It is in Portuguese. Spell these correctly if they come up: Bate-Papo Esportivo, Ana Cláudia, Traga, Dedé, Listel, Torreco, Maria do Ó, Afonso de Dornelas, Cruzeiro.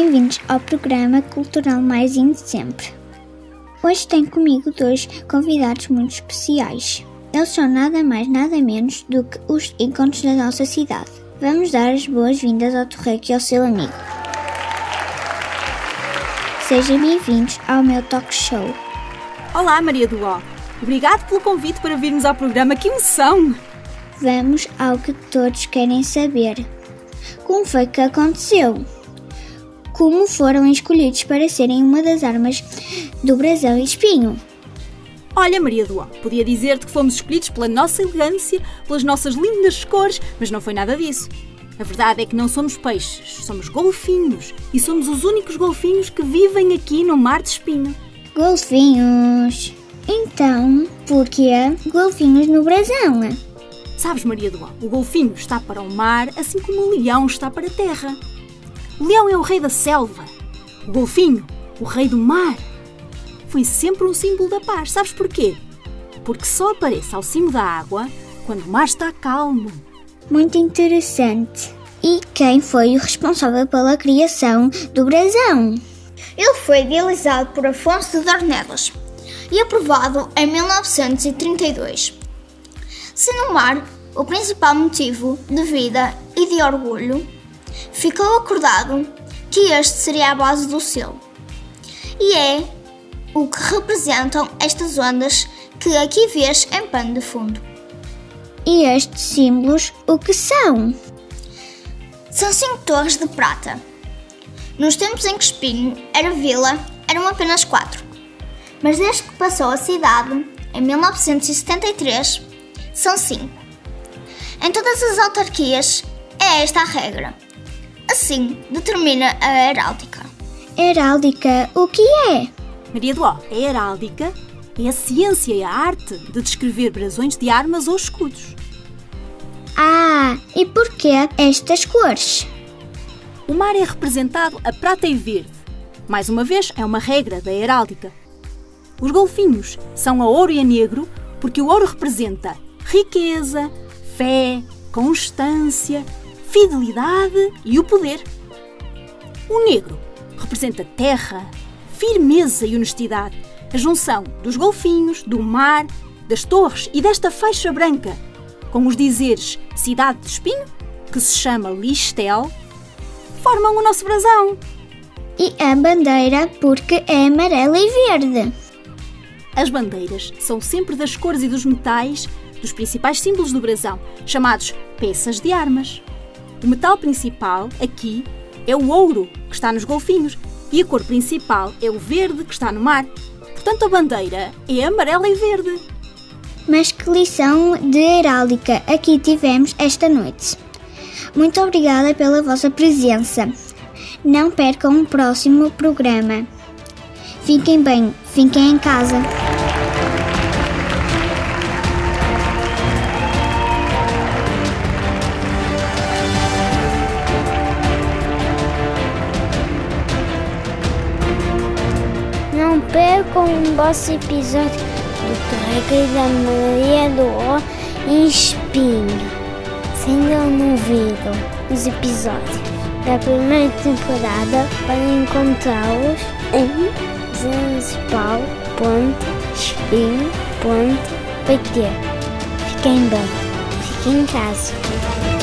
Bem-vindos ao programa cultural mais de sempre. Hoje tenho comigo dois convidados muito especiais. Eles são nada mais nada menos do que os ícones da nossa cidade. Vamos dar as boas-vindas ao Torreco e ao seu amigo. Sejam bem-vindos ao meu talk show. Olá, Maria do Ó. Obrigado pelo convite para virmos ao programa. Que emoção! Vamos ao que todos querem saber. Como foi que aconteceu? Como foram escolhidos para serem uma das armas do brasão e espinho? Olha, Maria do Ó, podia dizer-te que fomos escolhidos pela nossa elegância, pelas nossas lindas cores, mas não foi nada disso. A verdade é que não somos peixes, somos golfinhos. E somos os únicos golfinhos que vivem aqui no mar de espinho. Golfinhos! Então, porquê golfinhos no brasão? Sabes, Maria do Ó, o golfinho está para o mar, assim como o leão está para a terra. O leão é o rei da selva. O golfinho, o rei do mar. Foi sempre um símbolo da paz. Sabes porquê? Porque só aparece ao cimo da água quando o mar está calmo. Muito interessante. E quem foi o responsável pela criação do brasão? Ele foi idealizado por Afonso de Dornelas e aprovado em 1932. Sendo o mar o principal motivo de vida e de orgulho, ficou acordado que este seria a base do selo. E é o que representam estas ondas que aqui vês em pano de fundo. E estes símbolos, o que são? São 5 torres de prata. Nos tempos em que Espinho era vila, eram apenas 4. Mas desde que passou a cidade, em 1973, são 5. Em todas as autarquias é esta a regra. Assim determina a heráldica. Heráldica, o que é? Maria do Ó, a heráldica é a ciência e a arte de descrever brasões de armas ou escudos. Ah, e porquê estas cores? O mar é representado a prata e verde. Mais uma vez, é uma regra da heráldica. Os golfinhos são a ouro e a negro porque o ouro representa riqueza, fé, constância, fidelidade e o poder. O negro representa terra, firmeza e honestidade, a junção dos golfinhos, do mar, das torres e desta faixa branca, com os dizeres Cidade de Espinho, que se chama Listel, formam o nosso brasão. E a bandeira, porque é amarela e verde. As bandeiras são sempre das cores e dos metais dos principais símbolos do brasão, chamados peças de armas. O metal principal, aqui, é o ouro, que está nos golfinhos, e a cor principal é o verde que está no mar. Portanto, a bandeira é amarela e verde. Mas que lição de heráldica aqui tivemos esta noite. Muito obrigada pela vossa presença. Não percam o próximo programa. Fiquem bem, fiquem em casa. Não percam o vosso episódio do Traga e da Maria do Ó em Espinho. Se ainda não viram os episódios da primeira temporada, podem encontrá-los em www.espinho.pt. Fiquem bem, fiquem em casa.